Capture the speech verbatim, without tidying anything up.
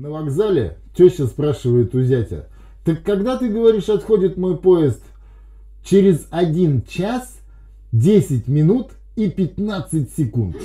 На вокзале теща спрашивает у зятя: «Так когда, ты говоришь, отходит мой поезд?» «Через один час, десять минут и пятнадцать секунд».